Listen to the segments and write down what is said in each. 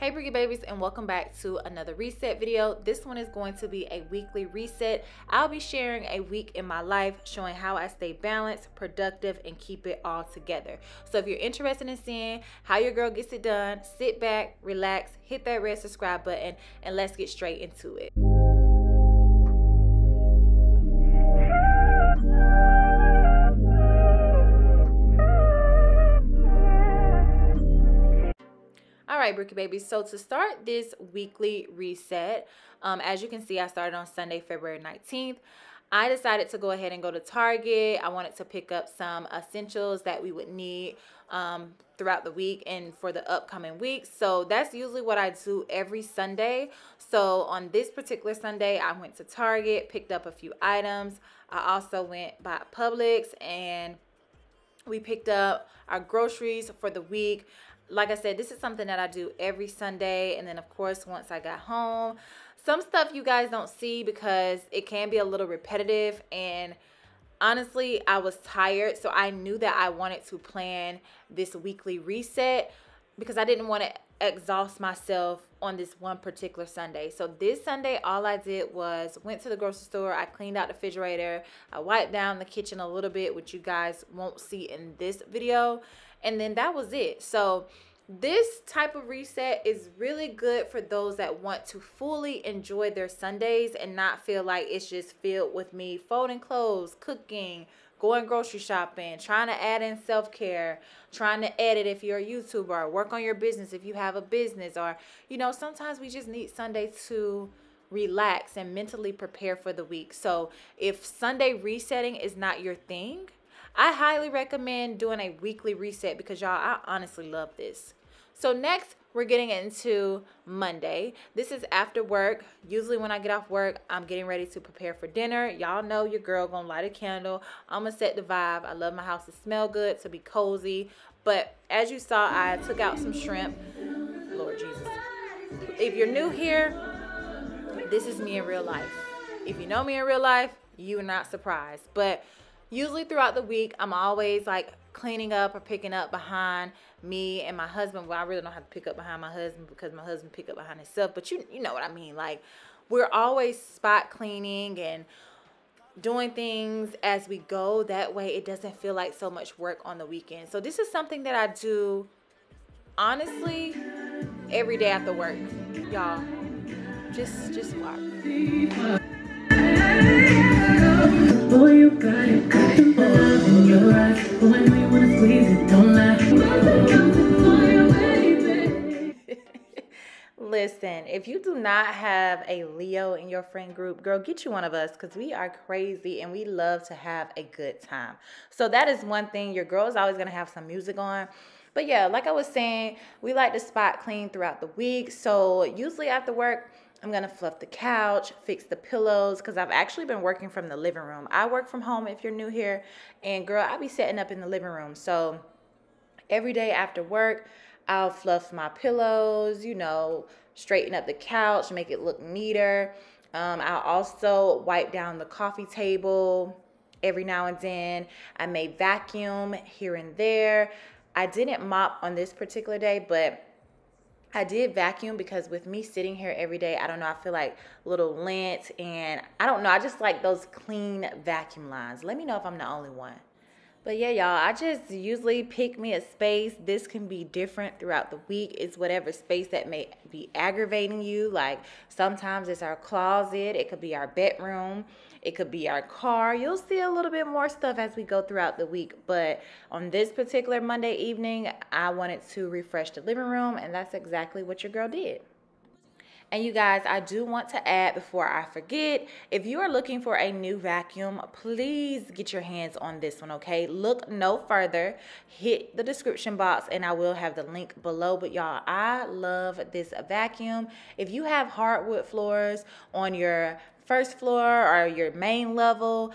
Hey Brookie Babies, and welcome back to another reset video. This one is going to be a weekly reset. I'll be sharing a week in my life, showing how I stay balanced, productive, and keep it all together. So if you're interested in seeing how your girl gets it done, sit back, relax, hit that red subscribe button, and let's get straight into it. All right, Brookie Babies, so to start this weekly reset, as you can see, I started on Sunday, February 19th. I decided to go ahead and go to Target. I wanted to pick up some essentials that we would need throughout the week and for the upcoming week. So that's usually what I do every Sunday. So on this particular Sunday, I went to Target, picked up a few items. I also went by Publix and we picked up our groceries for the week. Like I said, this is something that I do every Sunday. And then, of course, once I got home, some stuff you guys don't see because it can be a little repetitive. And honestly, I was tired. So I knew that I wanted to plan this weekly reset because I didn't want to exhaust myself on this one particular Sunday. So this Sunday, all I did was went to the grocery store. I cleaned out the refrigerator. I wiped down the kitchen a little bit, which you guys won't see in this video. And then that was it. So this type of reset is really good for those that want to fully enjoy their Sundays and not feel like it's just filled with me folding clothes, cooking, going grocery shopping, trying to add in self-care, trying to edit if you're a YouTuber, work on your business if you have a business, or, you know, sometimes we just need Sunday to relax and mentally prepare for the week. So if Sunday resetting is not your thing, I highly recommend doing a weekly reset because, y'all, I honestly love this. So next, we're getting into Monday. This is after work. Usually when I get off work, I'm getting ready to prepare for dinner. Y'all know your girl gonna light a candle. I'm gonna set the vibe. I love my house to smell good, to be cozy. But as you saw, I took out some shrimp. Lord Jesus. If you're new here, this is me in real life. If you know me in real life, you are not surprised. But usually throughout the week, I'm always like cleaning up or picking up behind me and my husband. Well, I really don't have to pick up behind my husband because my husband pick up behind himself, but you know what I mean. Like, we're always spot cleaning and doing things as we go. That way it doesn't feel like so much work on the weekend. So this is something that I do, honestly, every day after work. Y'all, just watch. Oh, you got it, got the love in your eyes. Oh, I know you wanna squeeze it, don't lie. Listen, if you do not have a Leo in your friend group, girl, get you one of us because we are crazy and we love to have a good time. So that is one thing. Your girl's always gonna have some music on. But yeah, like I was saying, we like to spot clean throughout the week. So usually after work, I'm gonna fluff the couch, fix the pillows, because I've actually been working from the living room. I work from home if you're new here, and girl, I be setting up in the living room. So every day after work, I'll fluff my pillows, you know, straighten up the couch, make it look neater. I'll also wipe down the coffee table every now and then. I may vacuum here and there. I didn't mop on this particular day, but I did vacuum because with me sitting here every day, I don't know, I feel like little lint and I don't know. I just like those clean vacuum lines. Let me know if I'm the only one. But yeah, y'all, I just usually pick me a space. This can be different throughout the week. It's whatever space that may be aggravating you. Like sometimes it's our closet. It could be our bedroom. It could be our car. You'll see a little bit more stuff as we go throughout the week. But on this particular Monday evening, I wanted to refresh the living room, and that's exactly what your girl did. And you guys, I do want to add before I forget, if you are looking for a new vacuum, please get your hands on this one, okay? Look no further. Hit the description box and I will have the link below. But y'all, I love this vacuum. If you have hardwood floors on your first floor or your main level,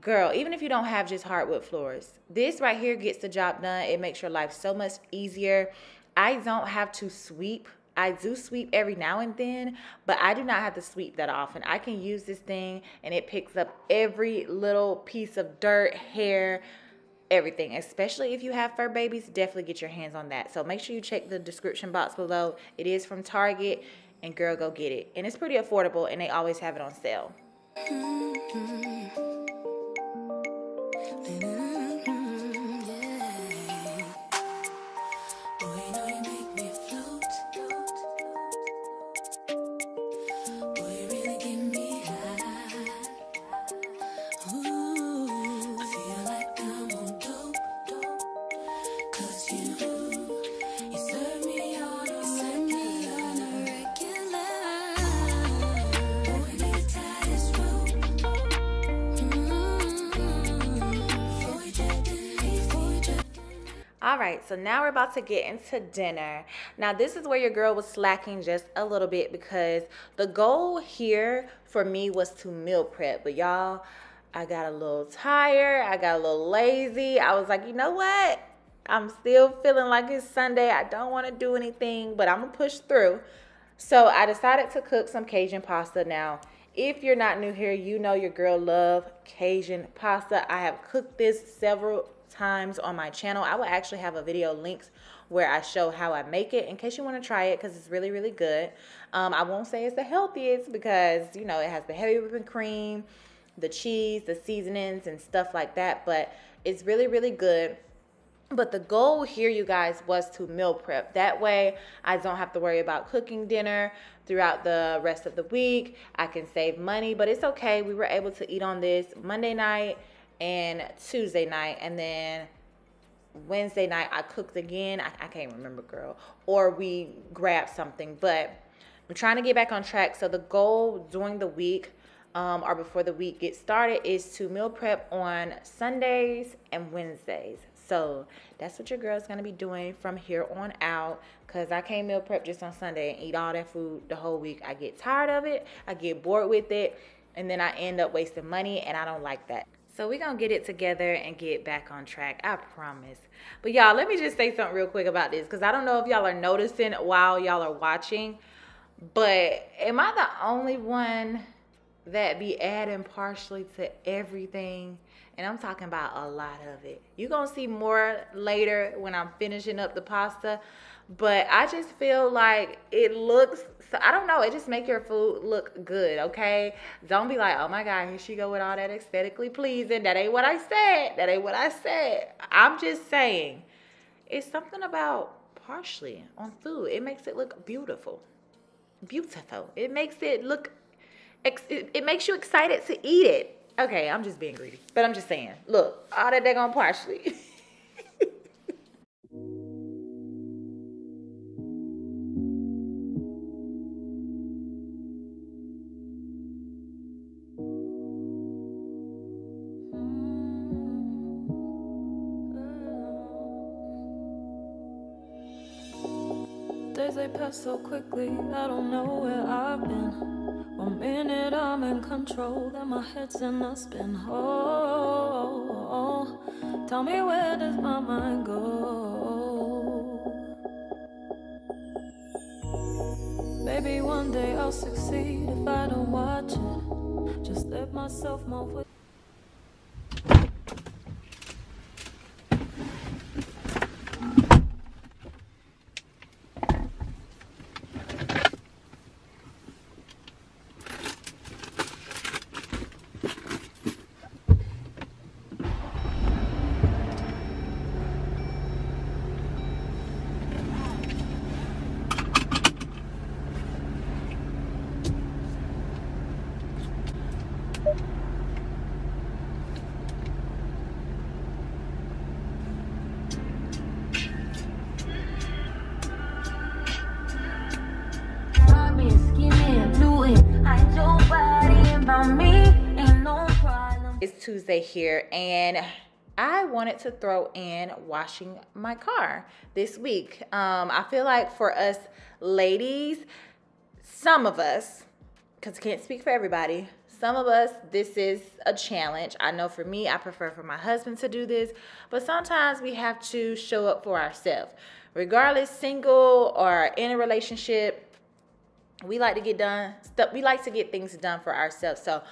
girl, even if you don't have just hardwood floors, this right here gets the job done. It makes your life so much easier. I don't have to sweep. I do sweep every now and then, but I do not have to sweep that often. I can use this thing and it picks up every little piece of dirt, hair, everything, especially if you have fur babies. Definitely get your hands on that. So make sure you check the description box below. It is from Target, and girl, go get it. And it's pretty affordable, and they always have it on sale. All right, so now we're about to get into dinner. Now, this is where your girl was slacking just a little bit, because the goal here for me was to meal prep. But y'all, I got a little tired. I got a little lazy. I was like, you know what? I'm still feeling like it's Sunday. I don't want to do anything, but I'm going to push through. So I decided to cook some Cajun pasta. Now, if you're not new here, you know your girl love Cajun pasta. I have cooked this several times on my channel. I will actually have a video links where I show how I make it in case you want to try it, because it's really, really good. I won't say it's the healthiest because, you know, it has the heavy whipping cream, the cheese, the seasonings, and stuff like that, but it's really, really good. But the goal here, you guys, was to meal prep. That way I don't have to worry about cooking dinner throughout the rest of the week. I can save money, but it's okay. We were able to eat on this Monday night and Tuesday night, and then Wednesday night I cooked again. I can't remember, girl, or we grabbed something. But I'm trying to get back on track. So the goal during the week, or before the week gets started, is to meal prep on Sundays and Wednesdays. So that's what your girl's gonna be doing from here on out, because I can't meal prep just on Sunday and eat all that food the whole week. I get tired of it, I get bored with it, and then I end up wasting money, and I don't like that. So we're going to get it together and get back on track. I promise. But y'all, let me just say something real quick about this, because I don't know if y'all are noticing while y'all are watching, but am I the only one that be adding partially to everything? And I'm talking about a lot of it. You're going to see more later when I'm finishing up the pasta. But I just feel like it looks, so I don't know, it just make your food look good, okay? Don't be like, oh my God, here she go with all that aesthetically pleasing. That ain't what I said. That ain't what I said. I'm just saying, it's something about parsley on food. It makes it look beautiful. Beautiful. It makes it look, it makes you excited to eat it. Okay, I'm just being greedy. But I'm just saying, look, all that daggone parsley. They pass so quickly, I don't know where I've been. 1 minute I'm in control, then my head's in a spin. Oh, tell me, where does my mind go? Maybe one day I'll succeed if I don't watch it. Just let myself move with. It's Tuesday here, and I wanted to throw in washing my car this week. I feel like for us ladies, some of us, because I can't speak for everybody, some of us, this is a challenge. I know for me, I prefer for my husband to do this, but sometimes we have to show up for ourselves. Regardless, single or in a relationship, we like to get done stuff. We like to get things done for ourselves. So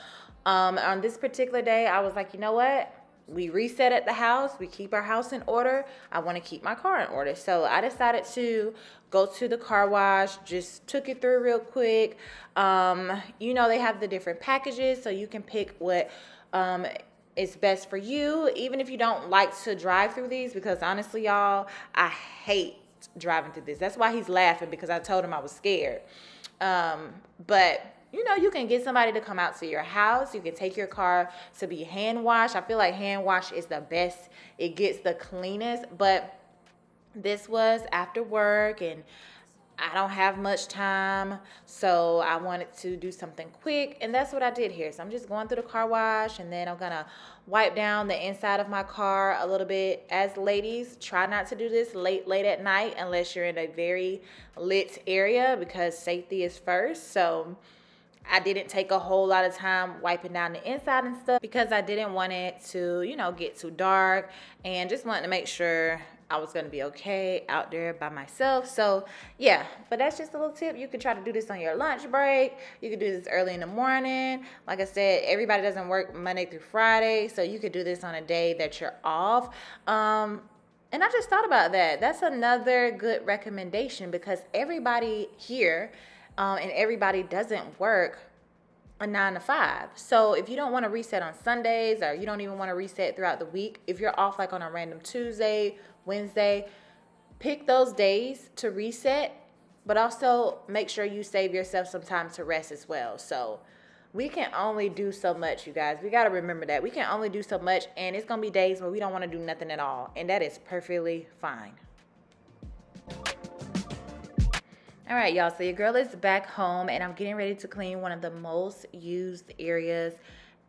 on this particular day, I was like, you know what? We reset at the house. We keep our house in order. I want to keep my car in order. So I decided to go to the car wash, just took it through real quick. You know, they have the different packages, so you can pick what is best for you. Even if you don't like to drive through these, because honestly, y'all, I hate driving through this. That's why he's laughing, because I told him I was scared. But you know, you can get somebody to come out to your house. You can take your car to be hand washed. I feel like hand wash is the best. It gets the cleanest. But this was after work, and I don't have much time, so I wanted to do something quick, and that's what I did here. So I'm just going through the car wash, and then I'm gonna wipe down the inside of my car a little bit. As ladies, try not to do this late at night unless you're in a very lit area, because safety is first. So I didn't take a whole lot of time wiping down the inside and stuff, because I didn't want it to, you know, get too dark, and just wanted to make sure I was going to be okay out there by myself. So yeah, but that's just a little tip. You can try to do this on your lunch break. You can do this early in the morning. Like I said, everybody doesn't work Monday through Friday, so you could do this on a day that you're off. And I just thought about that. That's another good recommendation, because everybody here and everybody doesn't work a 9 to 5. So if you don't want to reset on Sundays, or you don't even want to reset throughout the week, if you're off like on a random Tuesday, Wednesday, pick those days to reset, but also make sure you save yourself some time to rest as well. So we can only do so much, you guys. We got to remember that. We can only do so much, and it's going to be days where we don't want to do nothing at all, and that is perfectly fine. All right, y'all, so your girl is back home, and I'm getting ready to clean one of the most used areas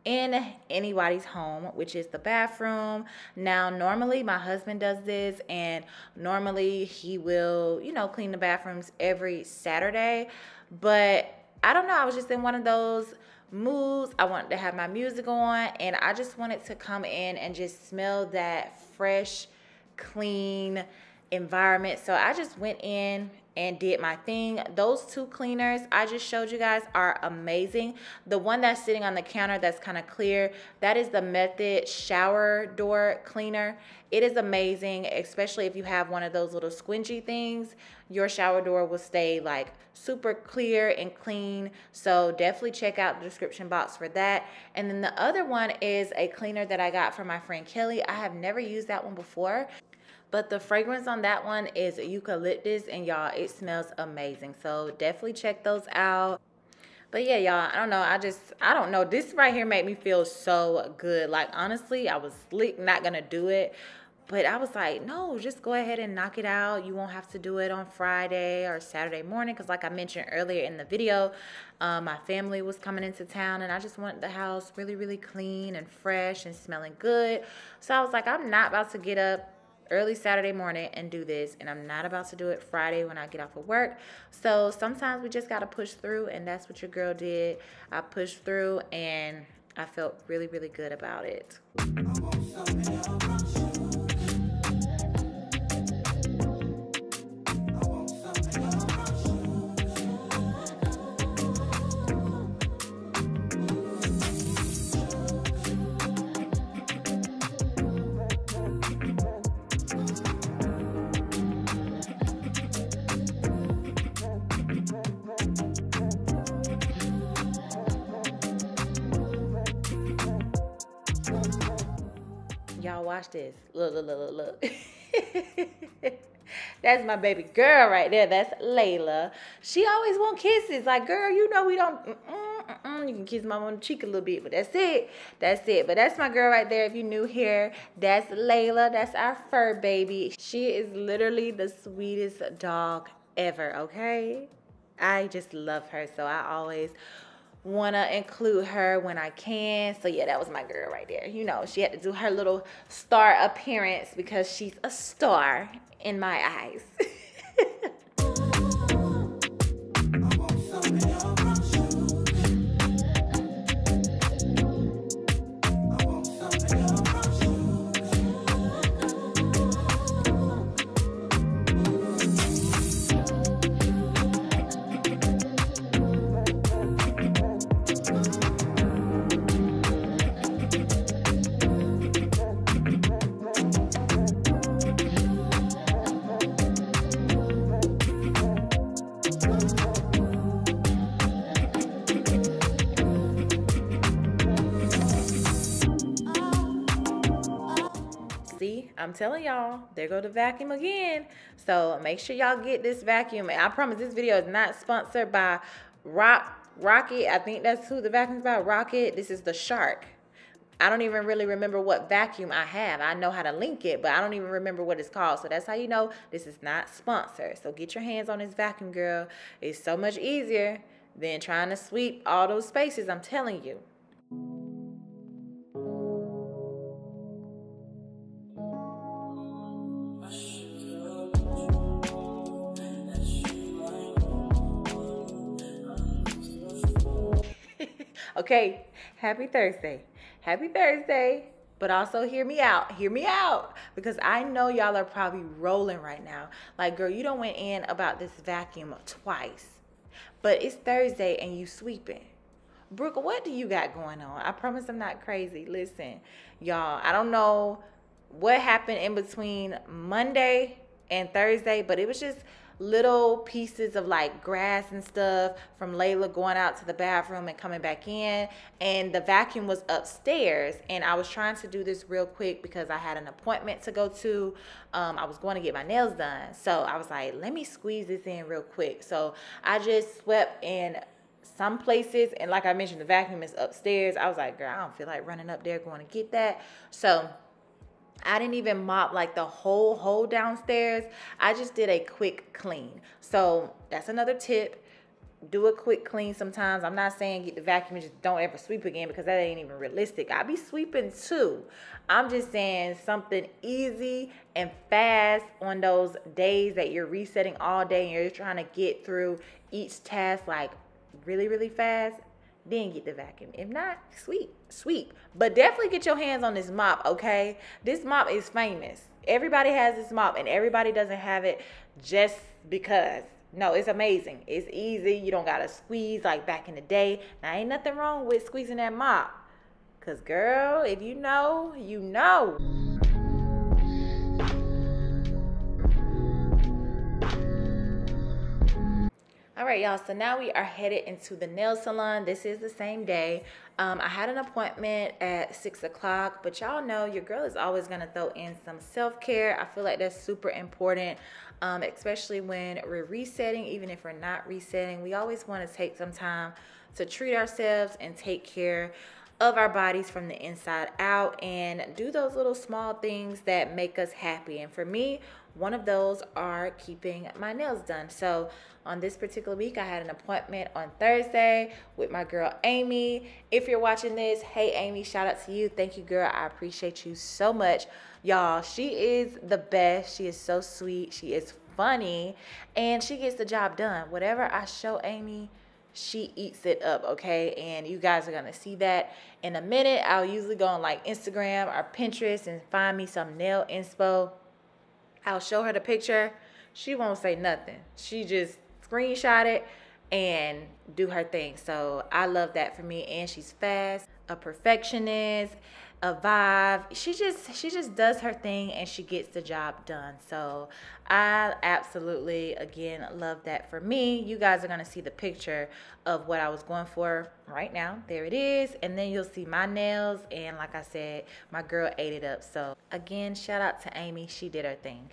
in anybody's home, which is the bathroom. Now, normally my husband does this, and normally he will, you know, clean the bathrooms every Saturday, but I don't know, I was just in one of those moods. I wanted to have my music on, and I just wanted to come in and just smell that fresh, clean environment. So I just went in and did my thing. Those two cleaners I just showed you guys are amazing. The one that's sitting on the counter that's kind of clear, that is the Method shower door cleaner. It is amazing, especially if you have one of those little squingy things. Your shower door will stay like super clear and clean. So definitely check out the description box for that. And then the other one is a cleaner that I got from my friend Kelly. I have never used that one before, but the fragrance on that one is eucalyptus, and y'all, it smells amazing. So definitely check those out. But yeah, y'all, I don't know. I don't know. This right here made me feel so good. Like, honestly, I was slick, not going to do it. But I was like, no, just go ahead and knock it out. You won't have to do it on Friday or Saturday morning, because like I mentioned earlier in the video, my family was coming into town, and I just wanted the house really, really clean and fresh and smelling good. So I was like, I'm not about to get up early Saturday morning and do this, and I'm not about to do it Friday when I get off of work. So sometimes we just got to push through, and that's what your girl did. I pushed through, and I felt really, really good about it. Y'all watch this. Look, look, look, look, look. That's my baby girl right there. That's Layla. She always wants kisses. Like, girl, you know we don't. You can kiss mama on the cheek a little bit, but that's it. That's it. But that's my girl right there. If you're new here, that's Layla. That's our fur baby. She is literally the sweetest dog ever, okay? I just love her, so I always want to include her when I can. So yeah, that was my girl right there. You know, she had to do her little star appearance because she's a star in my eyes. I'm telling y'all, there go the vacuum again. So make sure y'all get this vacuum. And I promise this video is not sponsored by Rocket. I think that's who the vacuum's by, Rocket. This is the Shark. I don't even really remember what vacuum I have. I know how to link it, but I don't even remember what it's called. So that's how you know this is not sponsored. So get your hands on this vacuum, girl. It's so much easier than trying to sweep all those spaces, I'm telling you. Okay, happy Thursday. Happy Thursday, but also hear me out, because I know y'all are probably rolling right now. Like, girl, you done went in about this vacuum twice, but it's Thursday and you sweeping. Brooke, what do you got going on? I promise I'm not crazy. Listen, y'all, I don't know what happened in between Monday and Thursday, but it was just little pieces of like grass and stuff from Layla going out to the bathroom and coming back in, and the vacuum was upstairs, and I was trying to do this real quick because I had an appointment to go to. I was going to get my nails done, so I was like, let me squeeze this in real quick. So I just swept in some places, and like I mentioned, the vacuum is upstairs. I was like, girl, I don't feel like running up there going to get that. So I didn't even mop like the whole downstairs. I just did a quick clean. So that's another tip. Do a quick clean sometimes. I'm not saying get the vacuum and just don't ever sweep again, because that ain't even realistic. I be sweeping too. I'm just saying something easy and fast on those days that you're resetting all day and you're trying to get through each task like really, really fast. Then get the vacuum. If not, sweep. But definitely get your hands on this mop, okay? This mop is famous. Everybody has this mop, and everybody doesn't have it just because. No, it's amazing. It's easy. You don't got to squeeze like back in the day. Now, ain't nothing wrong with squeezing that mop. Because, girl, if you know, you know. All right, y'all, so now we are headed into the nail salon. This is the same day. I had an appointment at 6 o'clock, but y'all know your girl is always gonna throw in some self-care. I feel like that's super important, especially when we're resetting. Even if we're not resetting, we always want to take some time to treat ourselves and take care of our bodies from the inside out, and do those little small things that make us happy. And for me, one of those are keeping my nails done. So on this particular week, I had an appointment on Thursday with my girl Amy. If you're watching this, hey Amy, shout out to you. Thank you, girl. I appreciate you so much. Y'all, she is the best. She is so sweet. She is funny, and she gets the job done. Whatever I show Amy, she eats it up, okay? And you guys are gonna see that in a minute. I'll usually go on like Instagram or Pinterest and find me some nail inspo. I'll show her the picture. She won't say nothing. She just screenshot it and do her thing. So I love that for me. And she's fast, a perfectionist, a vibe. She just does her thing, and she gets the job done. So I absolutely, again, love that for me. You guys are gonna see the picture of what I was going for right now. There it is. And then you'll see my nails, and like I said, my girl ate it up. So again, shout out to Amy. She did her thing.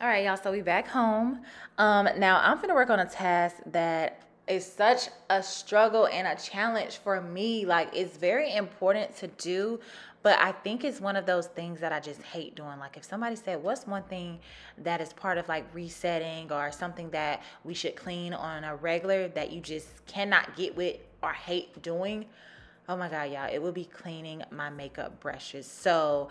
All right, y'all, so we back home. Now I'm gonna work on a task that is such a struggle and a challenge for me. Like, it's very important to do, but I think it's one of those things that I just hate doing. Like, if somebody said, what's one thing that is part of like resetting or something that we should clean on a regular that you just cannot get with or hate doing? Oh my God, y'all, it would be cleaning my makeup brushes. So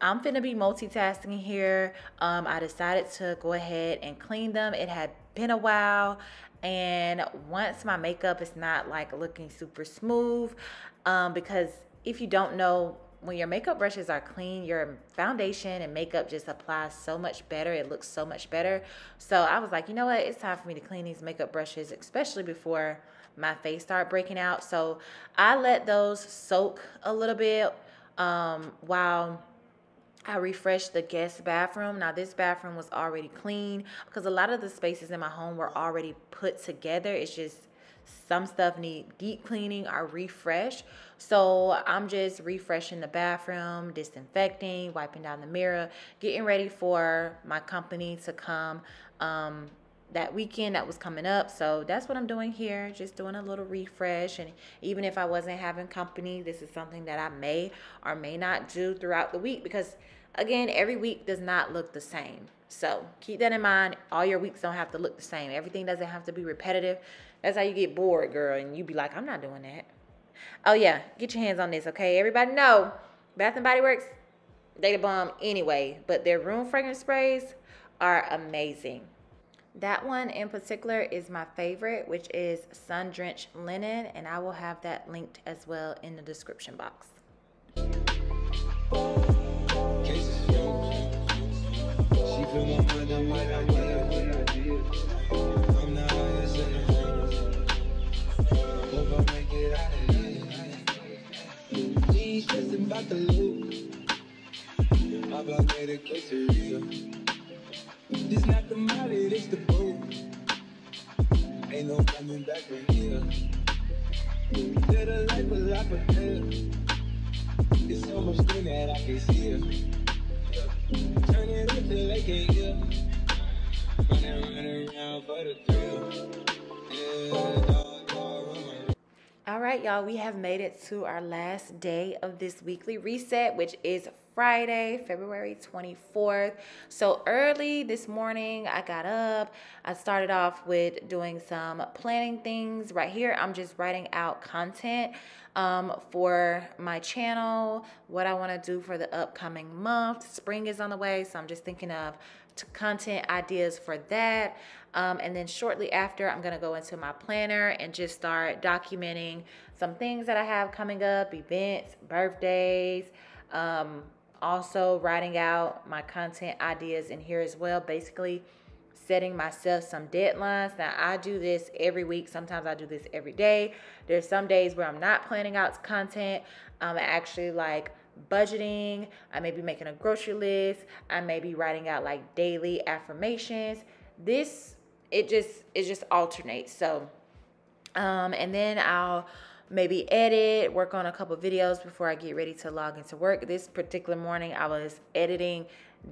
I'm finna be multitasking here. I decided to go ahead and clean them. It had been a while, and once my makeup is not like looking super smooth, because if you don't know, when your makeup brushes are clean, your foundation and makeup just applies so much better. It looks so much better. So I was like, you know what, it's time for me to clean these makeup brushes, especially before my face start breaking out. So I let those soak a little bit while I refreshed the guest bathroom. Now this bathroom was already clean because a lot of the spaces in my home were already put together. It's just Some stuff need deep cleaning or refresh. So I'm just refreshing the bathroom, disinfecting, wiping down the mirror, getting ready for my company to come that weekend that was coming up. So that's what I'm doing here, just doing a little refresh. And even if I wasn't having company, this is something that I may or may not do throughout the week, because again, every week does not look the same. So keep that in mind. All your weeks don't have to look the same. Everything doesn't have to be repetitive. That's how you get bored, girl, and you be like, I'm not doing that. Oh yeah, get your hands on this, okay? Everybody know Bath and Body Works, they the bomb anyway, but their room fragrance sprays are amazing. That one in particular is my favorite, which is Sun-Drenched Linen, and I will have that linked as well in the description box. This not the money, this the boat. Ain't no coming back from here. Did a life a lot for hell. It's so much thing that I can see it. Turn it up till they can't hear. Running around for the thrill. Yeah. All right, y'all, we have made it to our last day of this weekly reset, which is Friday, February 24th. So early this morning, I got up. I started off with doing some planning things right here. I'm just writing out content for my channel, what I want to do for the upcoming month. Spring is on the way, so I'm just thinking of content ideas for that. And then shortly after, I'm going to go into my planner and just start documenting some things that I have coming up, events, birthdays, also writing out my content ideas in here as well, basically setting myself some deadlines. Now, I do this every week. Sometimes I do this every day. There's some days where I'm not planning out content. I'm actually like budgeting. I may be making a grocery list. I may be writing out like daily affirmations. This, it just alternates. So, and then I'll maybe edit, work on a couple videos before I get ready to log into work. This particular morning, I was editing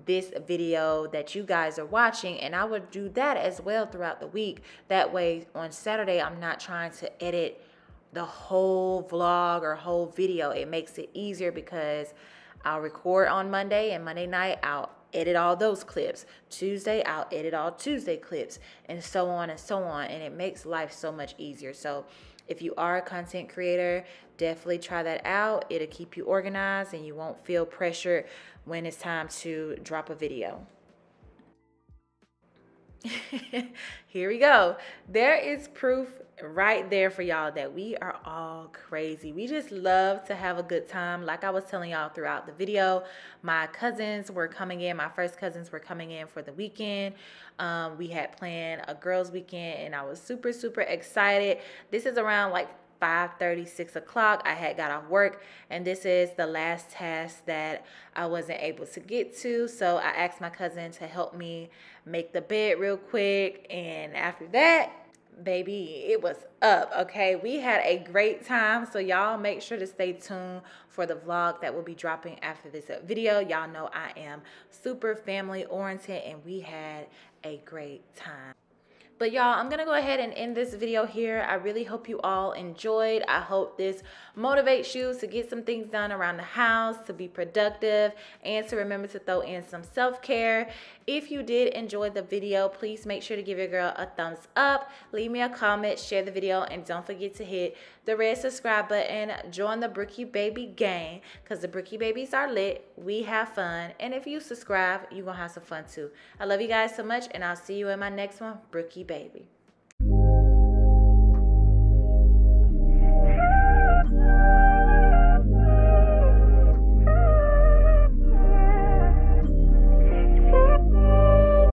this video that you guys are watching, and I would do that as well throughout the week. That way on Saturday, I'm not trying to edit the whole vlog or whole video. It makes it easier because I'll record on Monday, and Monday night I'll edit all those clips. Tuesday, I'll edit all Tuesday clips, and so on and so on. And it makes life so much easier. So if you are a content creator, definitely try that out. It'll keep you organized and you won't feel pressured when it's time to drop a video. Here we go. There is proof right there for y'all that we are all crazy. We just love to have a good time. Like I was telling y'all throughout the video, my cousins were coming in. My first cousins were coming in for the weekend. We had planned a girls' weekend, and I was super, super excited. This is around like 5:30, 6 o'clock. I had got off work, and this is the last task that I wasn't able to get to. So I asked my cousin to help me make the bed real quick, and after that, baby, it was up. Okay, we had a great time. So y'all make sure to stay tuned for the vlog that will be dropping after this video. Y'all know I am super family oriented, and we had a great time. But y'all, I'm gonna go ahead and end this video here. I really hope you all enjoyed. I hope this motivates you to get some things done around the house, to be productive, and to remember to throw in some self-care. If you did enjoy the video, please make sure to give your girl a thumbs up, leave me a comment, share the video, and don't forget to hit the red subscribe button. Join the Brookie Baby gang, because the Brookie Babies are lit. We have fun, and if you subscribe, you're gonna have some fun too. I love you guys so much, and I'll see you in my next one, Brookie Baby.